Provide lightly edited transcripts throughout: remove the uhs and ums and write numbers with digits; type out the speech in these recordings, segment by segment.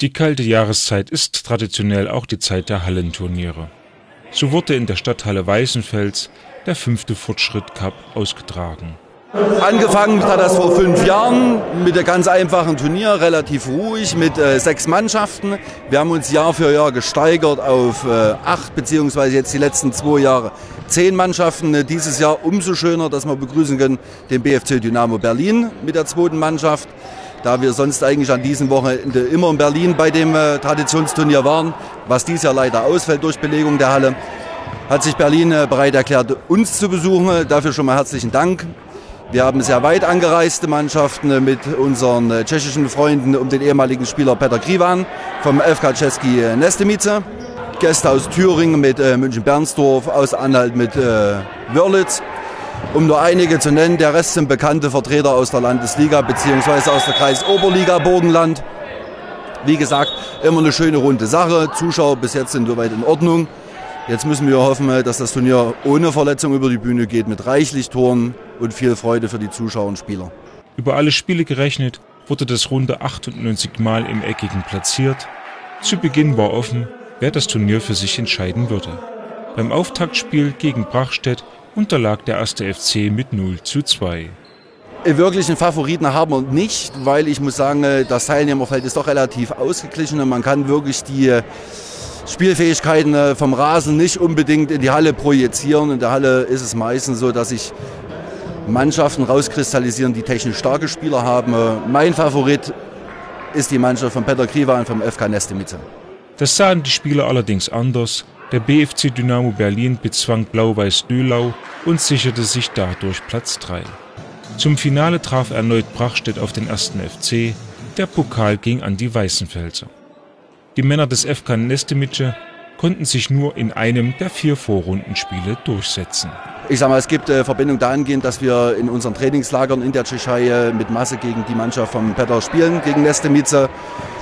Die kalte Jahreszeit ist traditionell auch die Zeit der Hallenturniere. So wurde in der Stadthalle Weißenfels der 5. Fortschritt-Cup ausgetragen. Angefangen hat das vor 5 Jahren mit einem ganz einfachen Turnier, relativ ruhig, mit 6 Mannschaften. Wir haben uns Jahr für Jahr gesteigert auf 8, beziehungsweise jetzt die letzten 2 Jahre 10 Mannschaften. Dieses Jahr umso schöner, dass wir begrüßen können den BFC Dynamo Berlin mit der 2. Mannschaft. Da wir sonst eigentlich an diesem Wochenende immer in Berlin bei dem Traditionsturnier waren, was dieses Jahr leider ausfällt durch Belegung der Halle, hat sich Berlin bereit erklärt, uns zu besuchen. Dafür schon mal herzlichen Dank. Wir haben sehr weit angereiste Mannschaften mit unseren tschechischen Freunden um den ehemaligen Spieler Petr Křivan vom FK Neštěmice, Gäste aus Thüringen mit München-Bernsdorf, aus Anhalt mit Wörlitz, um nur einige zu nennen. Der Rest sind bekannte Vertreter aus der Landesliga bzw. aus der Kreisoberliga Burgenland. Wie gesagt, immer eine schöne runde Sache. Zuschauer bis jetzt sind soweit in Ordnung. Jetzt müssen wir hoffen, dass das Turnier ohne Verletzung über die Bühne geht, mit reichlich Toren und viel Freude für die Zuschauer und Spieler. Über alle Spiele gerechnet wurde das Runde 98 Mal im Eckigen platziert. Zu Beginn war offen, wer das Turnier für sich entscheiden würde. Beim Auftaktspiel gegen Brachstedt unterlag der 1. FC mit 0:2. Wirklichen Favoriten haben wir nicht, weil ich muss sagen, das Teilnehmerfeld ist doch relativ ausgeglichen und man kann wirklich die Spielfähigkeiten vom Rasen nicht unbedingt in die Halle projizieren. In der Halle ist es meistens so, dass sich Mannschaften rauskristallisieren, die technisch starke Spieler haben. Mein Favorit ist die Mannschaft von Petr Křivan vom FK Neštěmice. Das sahen die Spieler allerdings anders. Der BFC Dynamo Berlin bezwang Blau-Weiß Dülau und sicherte sich dadurch Platz 3. Zum Finale traf erneut Brachstedt auf den 1. FC. Der Pokal ging an die Weißenfelser. Die Männer des FK Neštěmice konnten sich nur in einem der 4 Vorrundenspiele durchsetzen. Ich sag mal, es gibt Verbindung dahingehend, dass wir in unseren Trainingslagern in der Tschechei mit Masse gegen die Mannschaft von Petar spielen, gegen Neštěmice.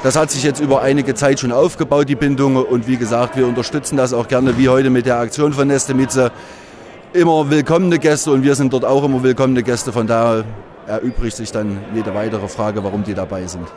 Das hat sich jetzt über einige Zeit schon aufgebaut, die Bindung. Und wie gesagt, wir unterstützen das auch gerne, wie heute mit der Aktion von Neštěmice. Immer willkommene Gäste und wir sind dort auch immer willkommene Gäste. Von daher erübrigt sich dann jede weitere Frage, warum die dabei sind.